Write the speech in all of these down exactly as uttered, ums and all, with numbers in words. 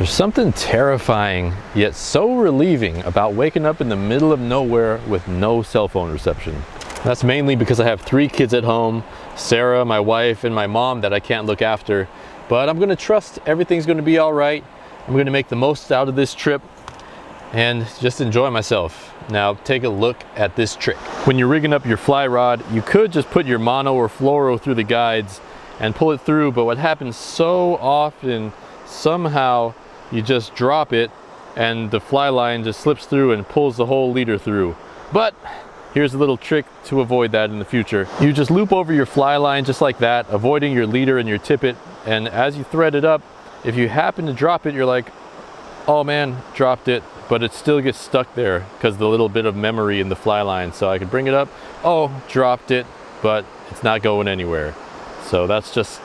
There's something terrifying yet so relieving about waking up in the middle of nowhere with no cell phone reception. That's mainly because I have three kids at home, Sarah, my wife, and my mom that I can't look after. But I'm gonna trust everything's gonna be all right. I'm gonna make the most out of this trip and just enjoy myself. Now take a look at this trick. When you're rigging up your fly rod, you could just put your mono or fluoro through the guides and pull it through, but what happens so often, somehow you just drop it and the fly line just slips through and pulls the whole leader through. But here's a little trick to avoid that in the future. You just loop over your fly line just like that, avoiding your leader and your tippet, and as you thread it up, if you happen to drop it, you're like, oh man, dropped it, but it still gets stuck there because the little bit of memory in the fly line. So I could bring it up, oh, dropped it, but it's not going anywhere. So that's just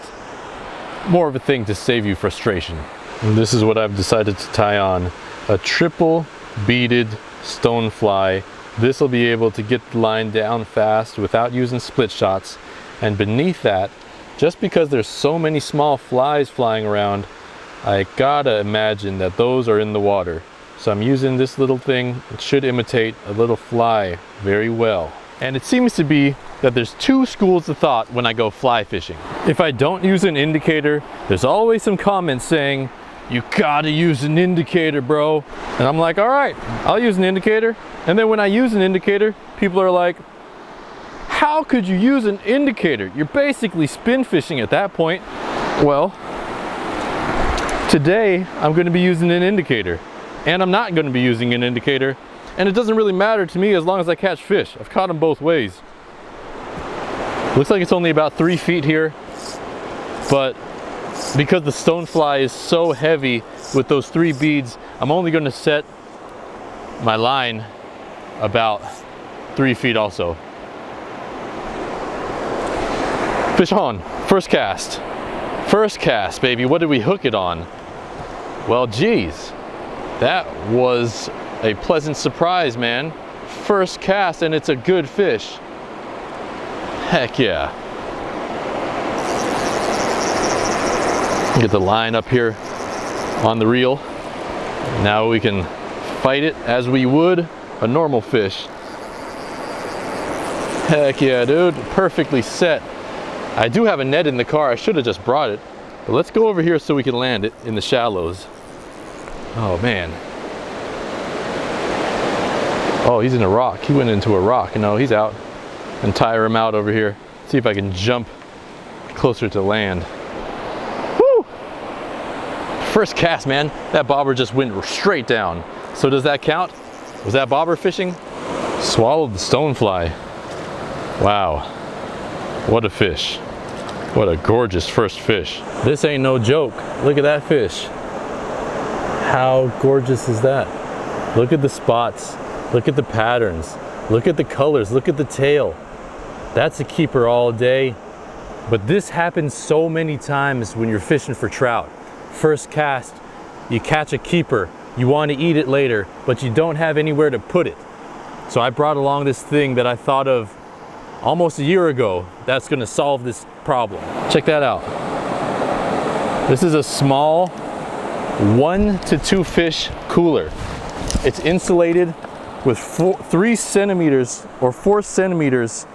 more of a thing to save you frustration. And this is what I've decided to tie on, a triple beaded stone fly. This will be able to get the line down fast without using split shots. And beneath that, just because there's so many small flies flying around, I gotta imagine that those are in the water. So I'm using this little thing. It should imitate a little fly very well. And it seems to be that there's two schools of thought when I go fly fishing. If I don't use an indicator, there's always some comments saying, you gotta use an indicator, bro. And I'm like, all right, I'll use an indicator. And then when I use an indicator, people are like, how could you use an indicator? You're basically spin fishing at that point. Well, today I'm gonna be using an indicator, and I'm not gonna be using an indicator. And it doesn't really matter to me as long as I catch fish. I've caught them both ways. Looks like it's only about three feet here, but because the stonefly is so heavy with those three beads, I'm only gonna set my line about three feet also. Fish on, first cast. First cast, baby, what did we hook it on? Well, geez, that was a pleasant surprise, man. First cast, and it's a good fish. Heck yeah. Get the line up here on the reel. Now we can fight it as we would a normal fish. Heck yeah, dude, perfectly set. I do have a net in the car. I should have just brought it. But let's go over here so we can land it in the shallows. Oh man. Oh, he's in a rock. He went into a rock. No, he's out. And tire him out over here. See if I can jump closer to land. Woo! First cast, man. That bobber just went straight down. So does that count? Was that bobber fishing? Swallowed the stonefly. Wow. What a fish. What a gorgeous first fish. This ain't no joke. Look at that fish. How gorgeous is that? Look at the spots. Look at the patterns. Look at the colors. Look at the tail. That's a keeper all day. But this happens so many times when you're fishing for trout. First cast, you catch a keeper, you want to eat it later, but you don't have anywhere to put it. So I brought along this thing that I thought of almost a year ago that's going to solve this problem. Check that out. This is a small one to two fish cooler. It's insulated with four, three centimeters or four centimeters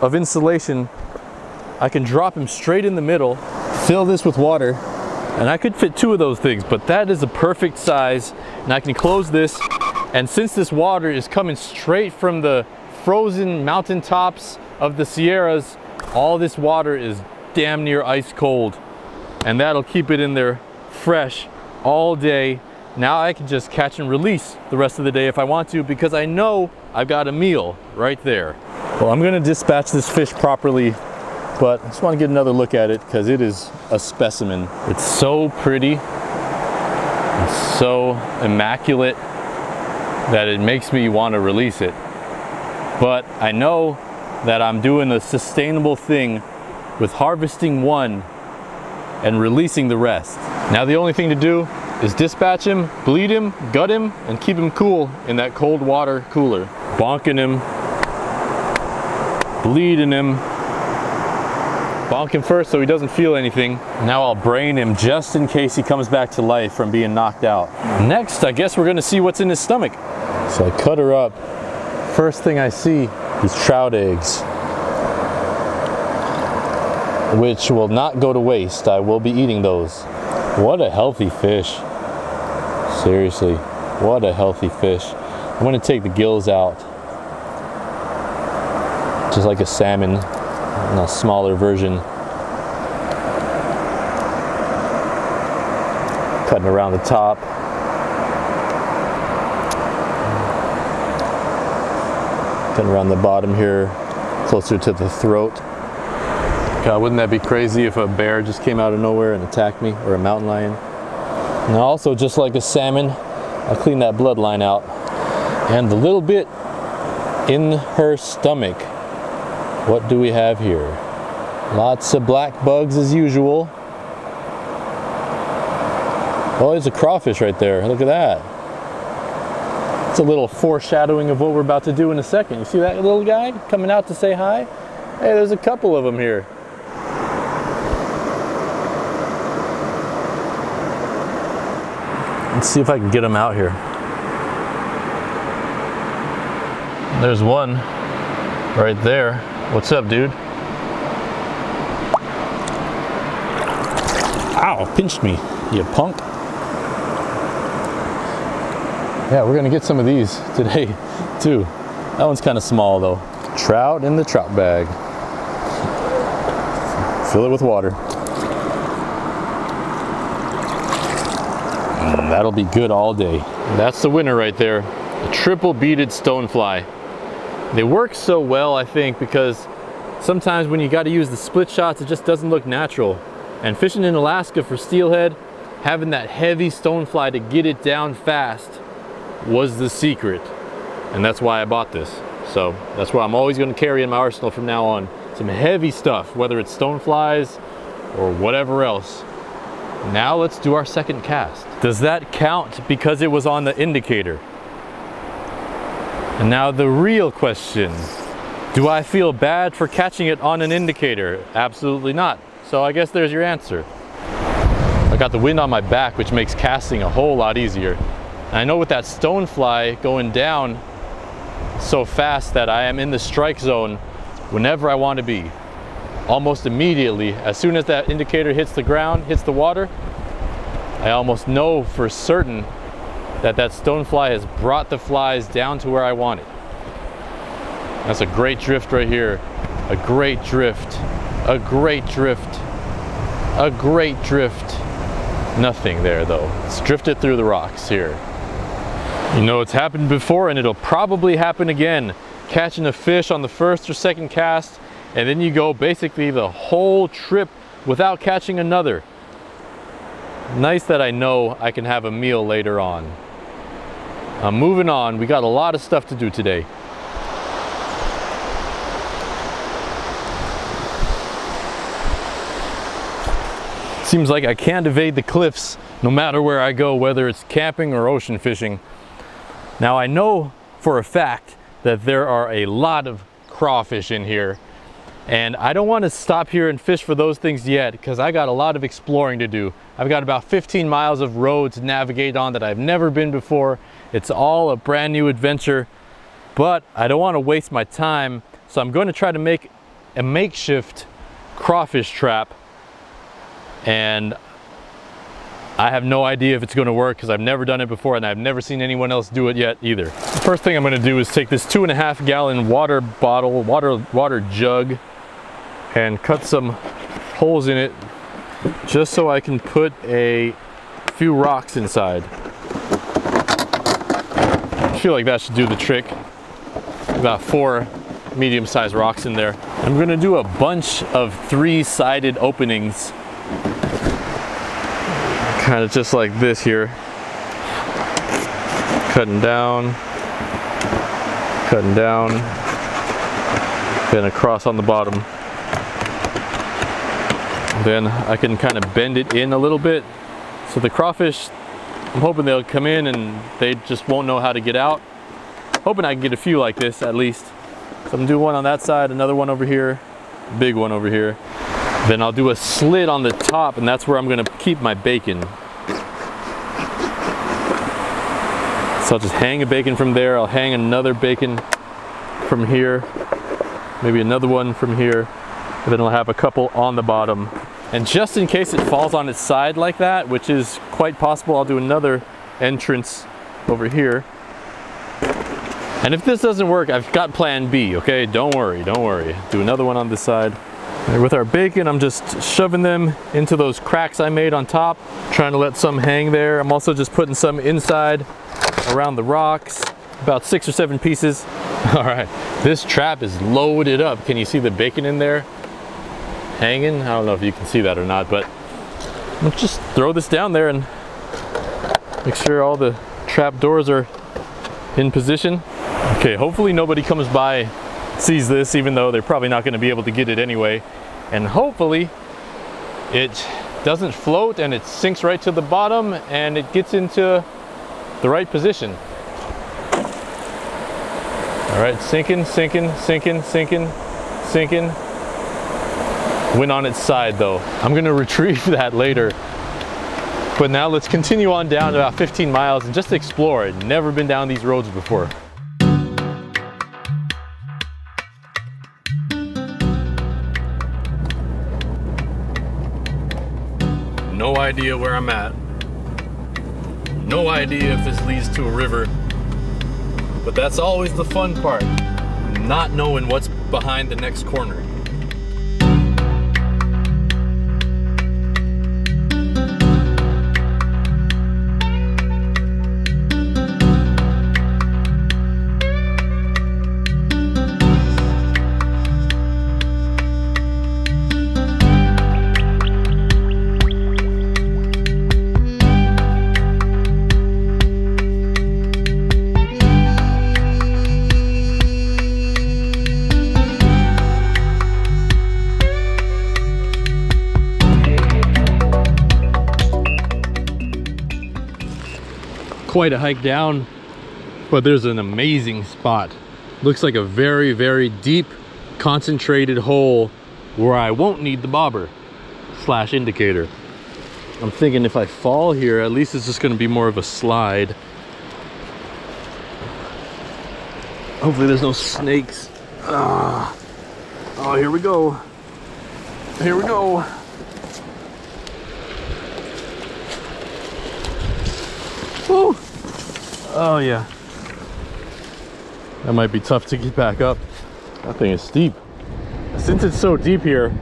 of insulation. I can drop him straight in the middle, fill this with water, and I could fit two of those things, but that is the perfect size, and I can close this. And since this water is coming straight from the frozen mountaintops of the Sierras, all this water is damn near ice cold, and that'll keep it in there fresh all day. Now I can just catch and release the rest of the day if I want to, because I know I've got a meal right there. Well, I'm gonna dispatch this fish properly, but I just wanna get another look at it because it is a specimen. It's so pretty, it's so immaculate that it makes me wanna release it. But I know that I'm doing a sustainable thing with harvesting one and releasing the rest. Now the only thing to do is dispatch him, bleed him, gut him, and keep him cool in that cold water cooler. Bonking him, bleeding him, Bonk him first so he doesn't feel anything. Now I'll brain him just in case he comes back to life from being knocked out. Next, I guess we're gonna see what's in his stomach. So I cut her up. First thing I see is trout eggs, which will not go to waste. I will be eating those. What a healthy fish. Seriously, what a healthy fish. I'm gonna take the gills out, just like a salmon in a smaller version. Cutting around the top. Cutting around the bottom here, closer to the throat. God, wouldn't that be crazy if a bear just came out of nowhere and attacked me, or a mountain lion? And also, just like a salmon, I clean that bloodline out. And the little bit in her stomach, what do we have here? Lots of black bugs as usual. Oh, there's a crawfish right there. Look at that. It's a little foreshadowing of what we're about to do in a second. You see that little guy coming out to say hi? Hey, there's a couple of them here. Let's see if I can get him out here. There's one right there. What's up, dude? Ow, pinched me, you punk. Yeah, we're gonna get some of these today, too. That one's kind of small, though. Trout in the trout bag. Fill it with water. That'll be good all day. That's the winner right there, a triple beaded stonefly. They work so well, I think, because sometimes when you got to use the split shots, it just doesn't look natural. And fishing in Alaska for steelhead, having that heavy stonefly to get it down fast was the secret. And that's why I bought this. So that's what I'm always going to carry in my arsenal from now on. Some heavy stuff, whether it's stoneflies or whatever else. Now let's do our second cast. Does that count because it was on the indicator? And now the real question. Do I feel bad for catching it on an indicator? Absolutely not. So I guess there's your answer. I got the wind on my back, which makes casting a whole lot easier. And I know with that stonefly going down so fast that I am in the strike zone whenever I want to be. Almost immediately, as soon as that indicator hits the ground, hits the water, I almost know for certain that that stonefly has brought the flies down to where I want it. That's a great drift right here. A great drift, a great drift, a great drift. Nothing there though. It's drifted through the rocks here. You know, it's happened before and it'll probably happen again. Catching a fish on the first or second cast, and then you go basically the whole trip without catching another. Nice that I know I can have a meal later on. I'm moving on. We got a lot of stuff to do today. Seems like I can't evade the cliffs no matter where I go, whether it's camping or ocean fishing. Now I know for a fact that there are a lot of crawfish in here. And I don't want to stop here and fish for those things yet because I got a lot of exploring to do. I've got about fifteen miles of road to navigate on that I've never been before. It's all a brand new adventure, but I don't want to waste my time. So I'm going to try to make a makeshift crawfish trap. And I have no idea if it's going to work because I've never done it before and I've never seen anyone else do it yet either. The first thing I'm going to do is take this two and a half gallon water bottle, water, water jug, and cut some holes in it just so I can put a few rocks inside. I feel like that should do the trick. About four medium-sized rocks in there. I'm gonna do a bunch of three-sided openings. Kind of just like this here. Cutting down, cutting down, then across on the bottom. Then I can kind of bend it in a little bit. So the crawfish, I'm hoping they'll come in and they just won't know how to get out. Hoping I can get a few like this at least. So I'm gonna do one on that side, another one over here, big one over here. Then I'll do a slit on the top, and that's where I'm gonna keep my bacon. So I'll just hang a bacon from there. I'll hang another bacon from here, maybe another one from here, and then I'll have a couple on the bottom. And just in case it falls on its side like that, which is quite possible, I'll do another entrance over here. And if this doesn't work, I've got plan B, okay? Don't worry, don't worry. Do another one on this side. And with our bacon, I'm just shoving them into those cracks I made on top, trying to let some hang there. I'm also just putting some inside around the rocks, about six or seven pieces. All right, this trap is loaded up. Can you see the bacon in there hanging? I don't know if you can see that or not, but let's just throw this down there and make sure all the trap doors are in position. Okay, hopefully nobody comes by, sees this, even though they're probably not gonna be able to get it anyway. And hopefully it doesn't float and it sinks right to the bottom and it gets into the right position. All right, sinking, sinking, sinking, sinking, sinking. Went on its side though. I'm gonna retrieve that later. But now let's continue on down about fifteen miles and just explore it. Never been down these roads before. No idea where I'm at. No idea if this leads to a river. But that's always the fun part, not knowing what's behind the next corner. Quite a hike down, but there's an amazing spot. Looks like a very, very deep, concentrated hole where I won't need the bobber slash indicator. I'm thinking if I fall here, at least it's just gonna be more of a slide. Hopefully there's no snakes. Ah. Oh, here we go. Here we go. Woo. Oh yeah, that might be tough to get back up. That thing is steep. Since it's so deep here,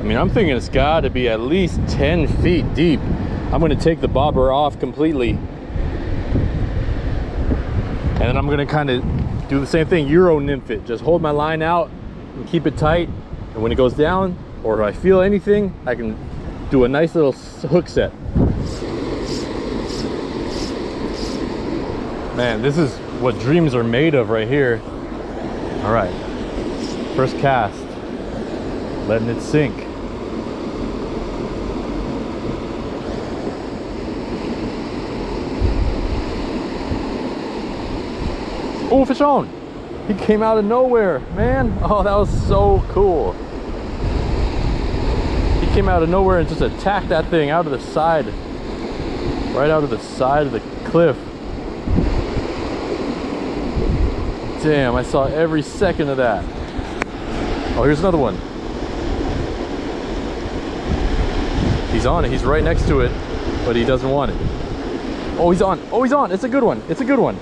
I mean, I'm thinking it's got to be at least ten feet deep. I'm going to take the bobber off completely, and then I'm going to kind of do the same thing, euro nymph it. Just hold my line out and keep it tight, and when it goes down or if I feel anything, I can do a nice little hook set. Man, this is what dreams are made of right here. All right, first cast, letting it sink. Oh, fish on! He came out of nowhere, man. Oh, that was so cool. He came out of nowhere and just attacked that thing out of the side, right out of the side of the cliff. Damn, I saw every second of that. Oh, here's another one. He's on it. He's right next to it, but he doesn't want it. Oh, he's on. Oh, he's on. It's a good one. It's a good one.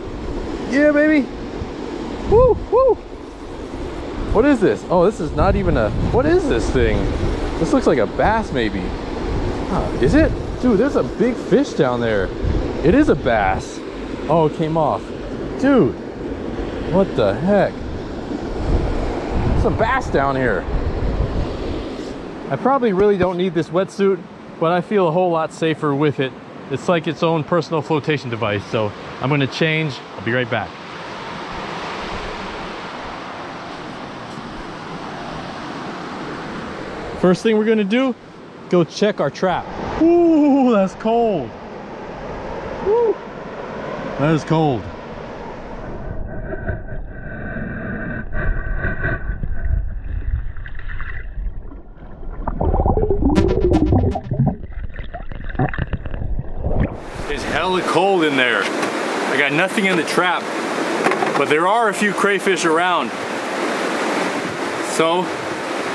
Yeah, baby. Woo, woo. What is this? Oh, this is not even a... What is this thing? This looks like a bass, maybe. Huh, is it? Dude, there's a big fish down there. It is a bass. Oh, it came off. Dude. What the heck? There's a bass down here. I probably really don't need this wetsuit, but I feel a whole lot safer with it. It's like its own personal flotation device, so I'm gonna change. I'll be right back. First thing we're gonna do, go check our trap. Ooh, that's cold. Ooh, that is cold. got nothing in the trap, but there are a few crayfish around. So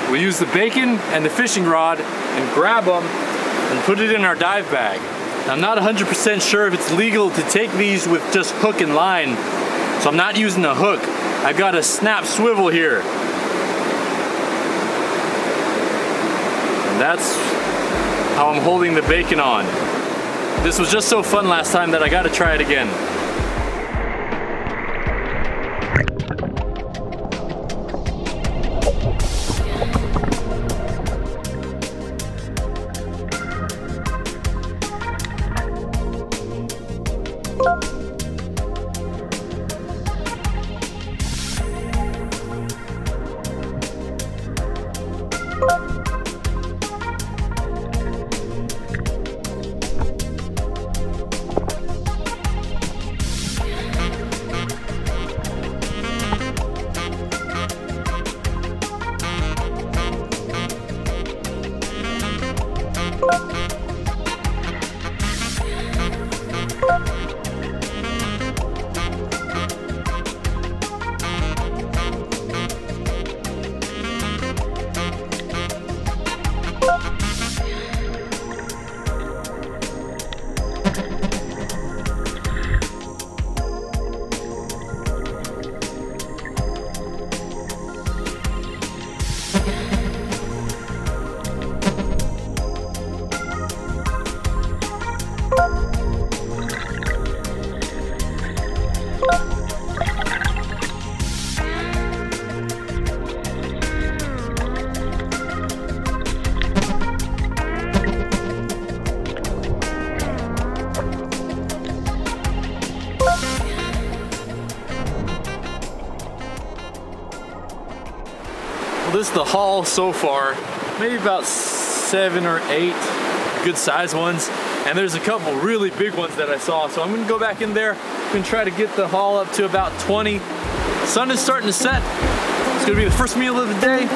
we use the bacon and the fishing rod and grab them and put it in our dive bag. Now, I'm not one hundred percent sure if it's legal to take these with just hook and line, so I'm not using a hook. I've got a snap swivel here. And that's how I'm holding the bacon on. This was just so fun last time that I gotta try it again. This is the haul so far, maybe about seven or eight good size ones, and there's a couple really big ones that I saw, so I'm gonna go back in there and try to get the haul up to about twenty. The sun is starting to set. It's gonna be the first meal of the day.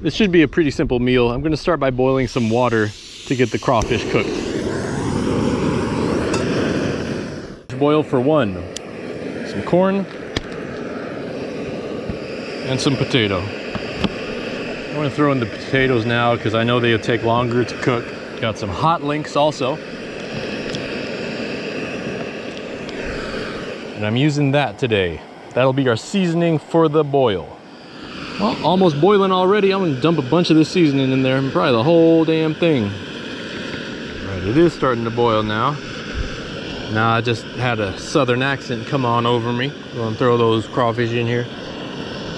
This should be a pretty simple meal. I'm gonna start by boiling some water to get the crawfish cooked. Boil for one, some corn and some potato. I'm gonna throw in the potatoes now because I know they'll take longer to cook. Got some hot links also. And I'm using that today. That'll be our seasoning for the boil. Well, almost boiling already. I'm gonna dump a bunch of this seasoning in there, and probably the whole damn thing. Right, it is starting to boil now. Now I just had a southern accent come on over me. I'm gonna throw those crawfish in here.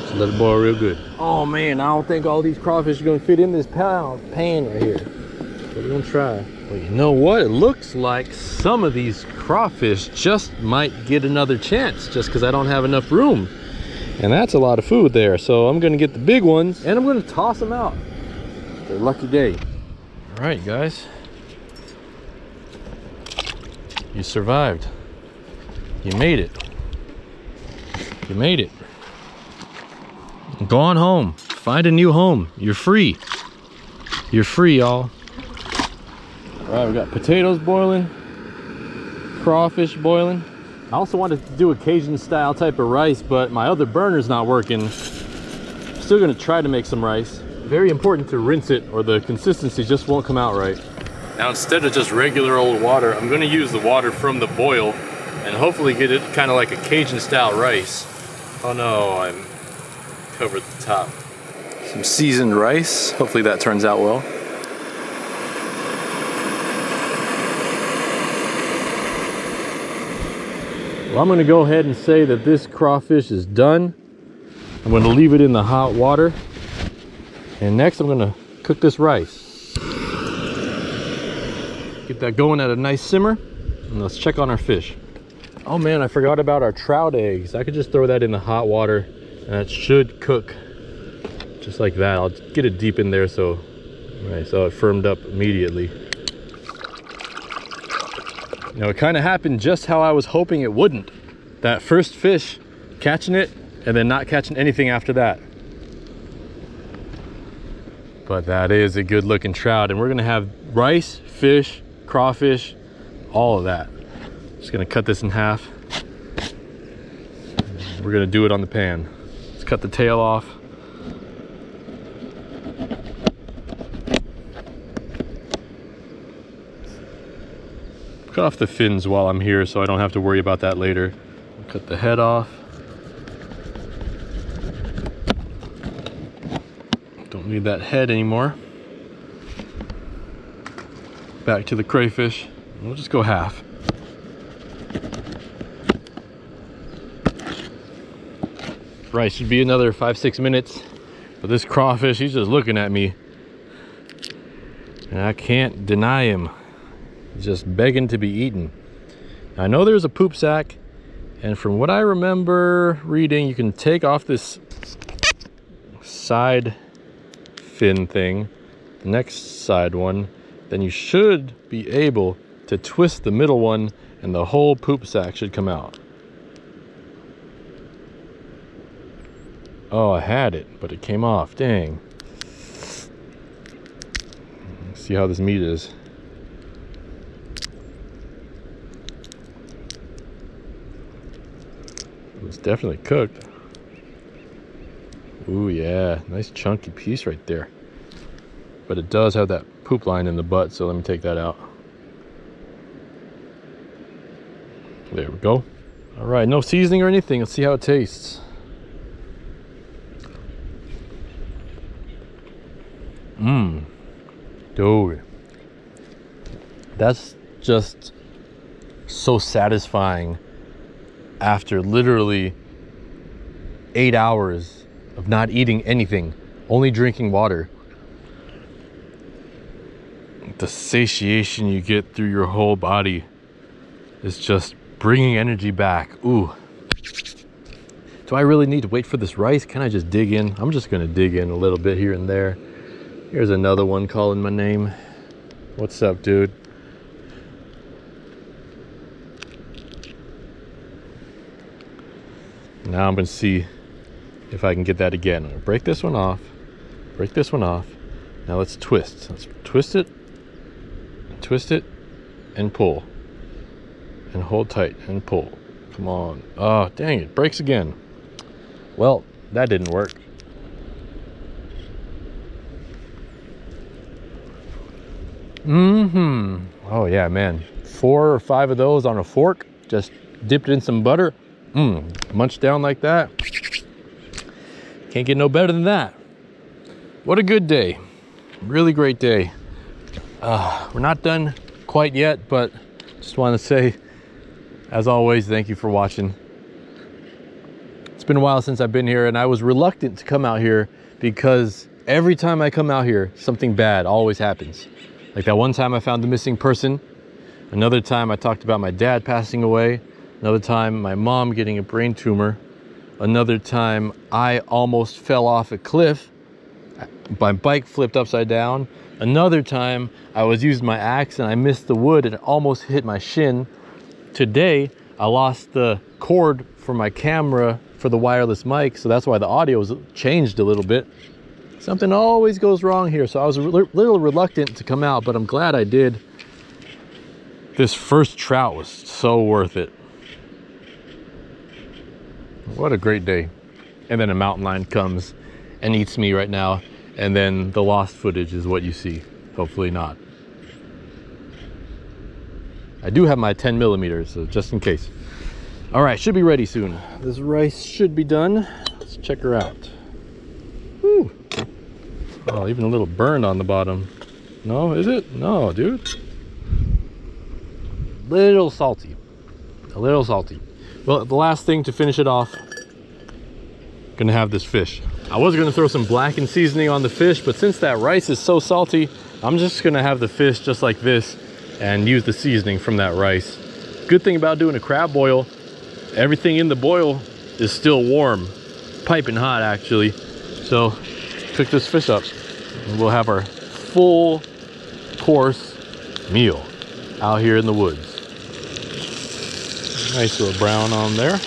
Just let it boil real good. Oh man, I don't think all these crawfish are gonna fit in this pan right here. But we're gonna try. Well, you know what? It looks like some of these crawfish just might get another chance just because I don't have enough room. And that's a lot of food there. So I'm gonna get the big ones and I'm gonna toss them out. It's a lucky day. All right, guys. You survived. You made it. You made it. Go on home, find a new home. You're free. You're free, y'all. All right, we got potatoes boiling, crawfish boiling. I also wanted to do a Cajun style type of rice, but my other burner's not working. I'm still gonna try to make some rice. Very important to rinse it or the consistency just won't come out right. Now instead of just regular old water, I'm gonna use the water from the boil and hopefully get it kind of like a Cajun style rice. Oh no, I covered the top. Some seasoned rice, hopefully that turns out well. Well, I'm gonna go ahead and say that this crawfish is done. I'm gonna leave it in the hot water. And next I'm gonna cook this rice. Get that going at a nice simmer. And let's check on our fish. Oh man, I forgot about our trout eggs. I could just throw that in the hot water and it should cook just like that. I'll get it deep in there so, all right, so it firmed up immediately. Now it kind of happened just how I was hoping it wouldn't. that first fish, catching it, and then not catching anything after that. But that is a good looking trout, and we're gonna have rice, fish, crawfish, all of that. Just gonna cut this in half. We're gonna do it on the pan. Let's cut the tail off. Cut off the fins while I'm here so I don't have to worry about that later. Cut the head off. Don't need that head anymore. Back to the crayfish. We'll just go half. Rice should be another five, six minutes. But this crawfish, he's just looking at me. And I can't deny him. Just begging to be eaten. I know there's a poop sack, and from what I remember reading, you can take off this side fin thing, the next side one, then you should be able to twist the middle one and the whole poop sack should come out. Oh, I had it, but it came off. Dang. Let's see how this meat is. It's definitely cooked. Ooh, yeah, nice chunky piece right there. But it does have that poop line in the butt, so let me take that out. There we go. All right, no seasoning or anything. Let's see how it tastes. Mmm, dude. That's just so satisfying. After literally eight hours of not eating anything, only drinking water. The satiation you get through your whole body is just bringing energy back. Ooh. Do I really need to wait for this rice? Can I just dig in? I'm just gonna dig in a little bit here and there. Here's another one calling my name. What's up, dude? Now I'm gonna see if I can get that again. I'm gonna break this one off, break this one off. Now let's twist. Let's twist it, twist it, and pull. And hold tight and pull. Come on. Oh, dang it, breaks again. Well, that didn't work. Mm-hmm. Oh yeah, man. Four or five of those on a fork, just dipped in some butter. Mmm, munch down like that. Can't get no better than that. What a good day. Really great day. Uh, we're not done quite yet, but just want to say, as always, thank you for watching. It's been a while since I've been here, and I was reluctant to come out here because every time I come out here, something bad always happens. Like that one time I found the missing person. Another time I talked about my dad passing away. Another time, my mom getting a brain tumor. Another time, I almost fell off a cliff. My bike flipped upside down. Another time, I was using my axe and I missed the wood and it almost hit my shin. Today, I lost the cord for my camera for the wireless mic, so that's why the audio was changed a little bit. Something always goes wrong here, so I was a little reluctant to come out, but I'm glad I did. This first trout was so worth it. What a great day. And then a mountain lion comes and eats me right now, and then the lost footage is what you see. Hopefully not. I do have my ten millimeters, so just in case. All right, should be ready soon. This rice should be done. Let's check her out. Woo. Oh, even a little burn on the bottom. No, is it? No, dude. Little salty, a little salty. Well, the last thing to finish it off, gonna have this fish. I was gonna throw some blackened seasoning on the fish, but since that rice is so salty, I'm just gonna have the fish just like this and use the seasoning from that rice. Good thing about doing a crab boil, everything in the boil is still warm, piping hot actually. So cook this fish up and we'll have our full course meal out here in the woods. Nice little brown on there.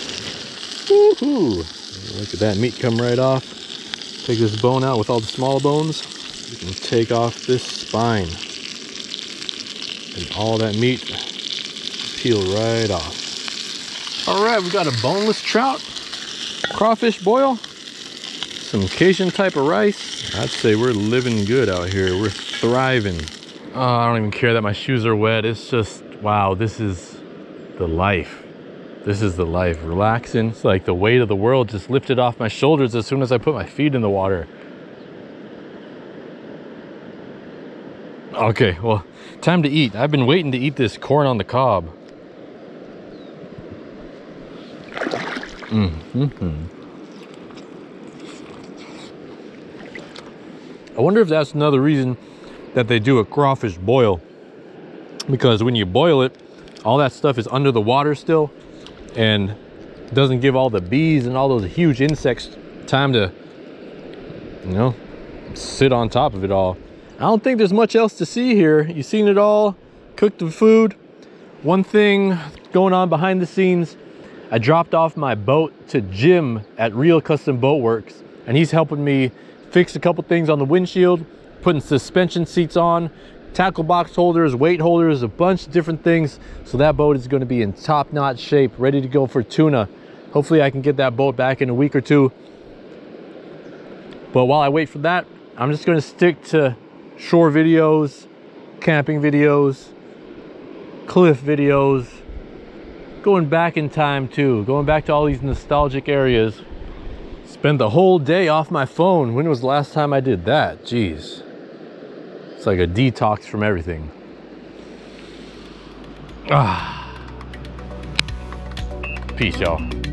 Woohoo! Look at that meat come right off. Take this bone out with all the small bones. You can take off this spine. And all that meat peel right off. All right, we got a boneless trout, crawfish boil, some Cajun type of rice. I'd say we're living good out here. We're thriving. Oh, I don't even care that my shoes are wet. It's just, wow, this is the life. This is the life, relaxing. It's like the weight of the world just lifted off my shoulders as soon as I put my feet in the water. Okay, well, time to eat. I've been waiting to eat this corn on the cob. Mm-hmm. I wonder if that's another reason that they do a crawfish boil, because when you boil it, all that stuff is under the water still and doesn't give all the bees and all those huge insects time to, you know, sit on top of it all. I don't think there's much else to see here. You've seen it all, cooked the food. One thing going on behind the scenes, I dropped off my boat to Jim at Real Custom Boatworks, and he's helping me fix a couple things on the windshield, putting suspension seats on, tackle box holders, weight holders, a bunch of different things. So that boat is going to be in top-notch shape, ready to go for tuna. Hopefully I can get that boat back in a week or two. But while I wait for that, I'm just going to stick to shore videos, camping videos, cliff videos, going back in time too, going back to all these nostalgic areas. Spend the whole day off my phone. When was the last time I did that? Jeez. It's like a detox from everything. Ah. Peace, y'all.